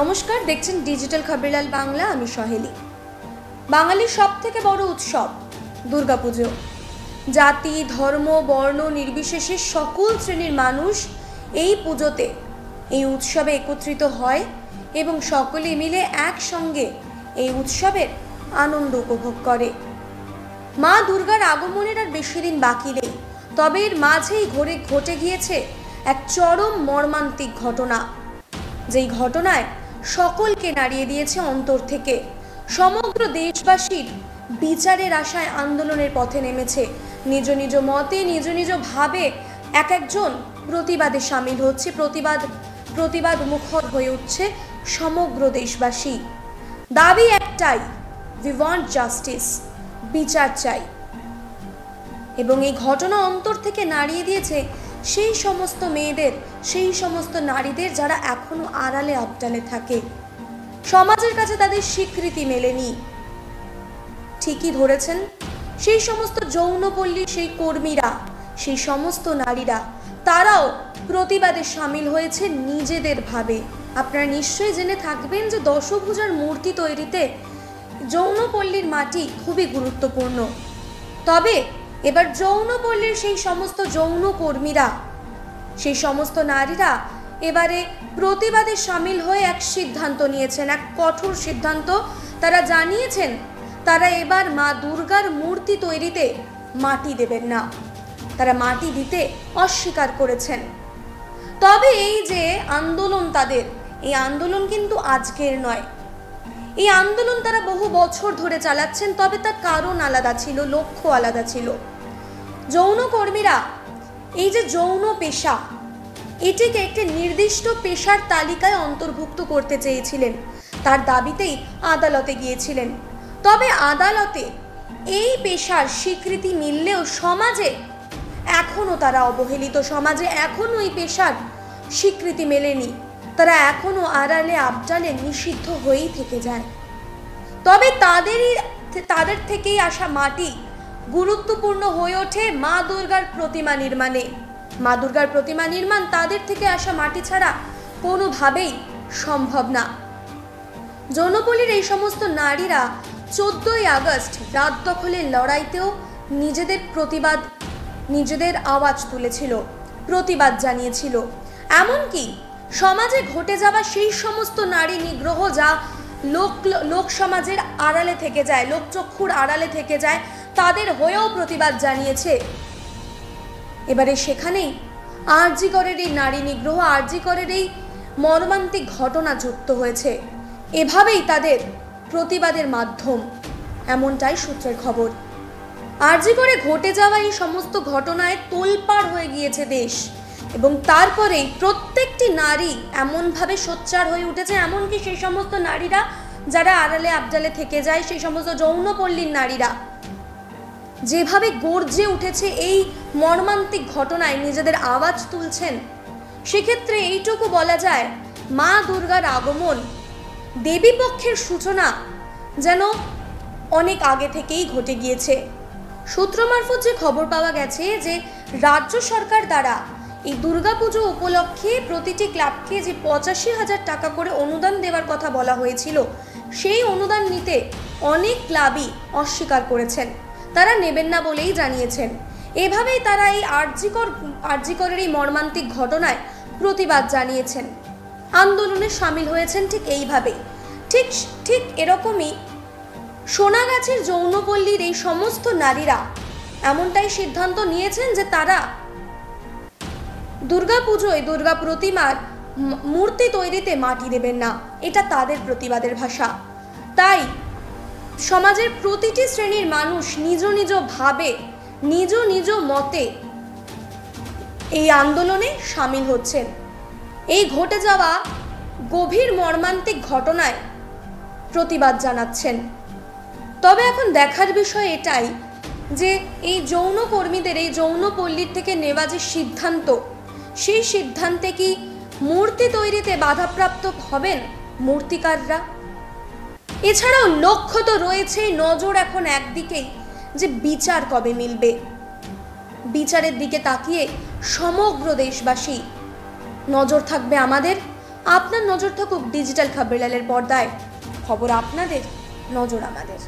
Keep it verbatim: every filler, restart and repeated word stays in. নমস্কার, দেখছেন ডিজিটাল খাবরিলাল বাংলা। আমি সহেলি। বাঙালির সব থেকে বড় উৎসব দুর্গাপুজো। জাতি, ধর্ম, বর্ণ নির্বিশেষে সকল শ্রেণীর মানুষ এই পুজোতে, এই উৎসবে একত্রিত হয় এবং সকলে মিলে একসঙ্গে এই উৎসবের আনন্দ উপভোগ করে। মা দুর্গার আগমনের আর বেশি দিন বাকি নেই, তবে এর মাঝেই ঘরে ঘটে গিয়েছে এক চরম মর্মান্তিক ঘটনা, যেই ঘটনায় সকলকে নাড়িয়ে দিয়েছে অন্তর থেকে। সমগ্র দেশবাসীর বিচারের আশায় আন্দোলনের পথে নেমেছে। নিজ নিজ মতে, নিজ নিজ ভাবে এক একজন প্রতিবাদে সামিল হচ্ছে, প্রতিবাদ প্রতিবাদ মুখর হয়ে উঠছে সমগ্র দেশবাসী। দাবি একটাই, উই ওয়ান্ট জাস্টিস, বিচার চাই। এবং এই ঘটনা অন্তর থেকে নাড়িয়ে দিয়েছে সেই সমস্ত মেয়েদের, সেই সমস্ত নারীদের যারা এখনো আড়ালে আবডালে থাকে, সমাজের কাছে তাদের স্বীকৃতি মেলেনি। ঠিকই ধরেছেন, সেই সমস্ত যৌনপল্লী সেই কর্মীরা, সেই সমস্ত নারীরা, তারাও প্রতিবাদে সামিল হয়েছে নিজেদের ভাবে। আপনারা নিশ্চয়ই জেনে থাকবেন যে দশভূজার মূর্তি তৈরিতে যৌনপল্লীর মাটি খুবই গুরুত্বপূর্ণ। তবে এবার যৌনপল্লীর সেই সমস্ত যৌন কর্মীরা, সেই সমস্ত নারীরা এবারে প্রতিবাদে সামিল হয়ে এক সিদ্ধান্ত নিয়েছেন, এক কঠোর সিদ্ধান্ত। তারা জানিয়েছেন তারা এবার মা দুর্গার মূর্তি তৈরিতে মাটি দেবেন না, তারা মাটি দিতে অস্বীকার করেছেন। তবে এই যে আন্দোলন তাদের, এই আন্দোলন কিন্তু আজকের নয়। এই আন্দোলন তারা বহু বছর ধরে চালাচ্ছেন, তবে তার কারণ আলাদা ছিল, লক্ষ্য আলাদা ছিল। যৌনকর্মীরা এই যে যৌন পেশা, এটিকে একটি নির্দিষ্ট পেশার তালিকায় অন্তর্ভুক্ত করতে চেয়েছিলেন, তার দাবিতেই আদালতে গিয়েছিলেন। তবে আদালতে এই পেশার স্বীকৃতি মিললেও সমাজে এখনও তারা অবহেলিত, সমাজে এখনও এই পেশার স্বীকৃতি মেলেনি, তারা এখনও আড়ালে আবডালে নিষিদ্ধ হয়েই থেকে যায়। তবে তাদেরই তাদের থেকেই আসা মাটি গুরুত্বপূর্ণ হয়ে ওঠে মা দুর্গার প্রতিমা নির্মাণে। মা দুর্গার প্রতিমা নির্মাণ তাদের থেকে আসা মাটি ছাড়া কোনোভাবেই সম্ভব না। যৌনপল্লীর এই সমস্ত নারীরা চোদ্দই আগস্ট রাত দখলের লড়াইতেও নিজেদের প্রতিবাদ, নিজেদের আওয়াজ তুলেছিল, প্রতিবাদ জানিয়েছিল। এমনকি সমাজে ঘটে যাওয়া সেই সমস্ত নারী নিগ্রহ যা লোক লোক সমাজের আড়ালে থেকে যায়, লোকচক্ষুর আড়ালে থেকে যায়, তাদের হয়েও প্রতিবাদ জানিয়েছে। এবারে সেখানেই আরজি করের এই নারী নিগ্রহ, আরজি করের এই মর্মান্তিক ঘটনা যুক্ত হয়েছে। এভাবেই তাদের প্রতিবাদের মাধ্যম, এমনটাই সূত্রের খবর। আরজি করে ঘটে যাওয়া এই সমস্ত ঘটনায় তোলপাড় হয়ে গিয়েছে দেশ, এবং তারপরে প্রত্যেকটি নারী এমনভাবে সোচ্চার হয়ে উঠেছে, এমনকি সেই সমস্ত নারীরা যারা আড়ালে আবডালে থেকে যায়, সেই সমস্ত যৌনপল্লীর নারীরা যেভাবে গর্জে উঠেছে এই মর্মান্তিক ঘটনায়, নিজেদের আওয়াজ তুলছেন। সেক্ষেত্রে এইটুকু বলা যায়, মা দুর্গার আগমন, দেবীপক্ষের সূচনা যেন অনেক আগে থেকেই ঘটে গিয়েছে। সূত্র মারফত যে খবর পাওয়া গেছে যে রাজ্য সরকার দ্বারা এই দুর্গাপুজো উপলক্ষে প্রতিটি ক্লাবকে যে পঁচাশি হাজার টাকা করে অনুদান দেওয়ার কথা বলা হয়েছিল, সেই অনুদান নিতে অনেক ক্লাবই অস্বীকার করেছেন, তারা নেবেন না বলেই জানিয়েছেন। এভাবেই তারা এই আরজিকর আরজিকরের এই মর্মান্তিক ঘটনায় প্রতিবাদ জানিয়েছেন, আন্দোলনে সামিল হয়েছেন। ঠিক এইভাবেই, ঠিক ঠিক এরকমই সোনাগাছির যৌনপল্লীর এই সমস্ত নারীরা এমনটাই সিদ্ধান্ত নিয়েছেন যে তারা দুর্গাপুজোয় দুর্গা প্রতিমার মূর্তি তৈরিতে মাটি দেবেন না। এটা তাদের প্রতিবাদের ভাষা। তাই সমাজের প্রতিটি শ্রেণীর মানুষ নিজ নিজ ভাবে, নিজ নিজ মতে এই আন্দোলনে সামিল হচ্ছেন। এই ঘটে যাওয়া গভীর মর্মান্তিক ঘটনায় প্রতিবাদ জানাচ্ছেন। তবে এখন দেখার বিষয় এটাই যে এই যৌনকর্মীদের, এই যৌনপল্লীর থেকে নেওয়া যে সিদ্ধান্ত, সেই সিদ্ধান্তে কি মূর্তি তৈরিতে বাধাপ্রাপ্ত হবেন মূর্তিকাররা? এছাড়াও লক্ষ্য তো রয়েছেই, নজর এখন একদিকেই যে বিচার কবে মিলবে। বিচারের দিকে তাকিয়ে সমগ্র দেশবাসী, নজর থাকবে আমাদের। আপনার নজর থাকুক ডিজিটাল খাবরিলালের পর্দায়। খবর আপনাদের, নজর আমাদের।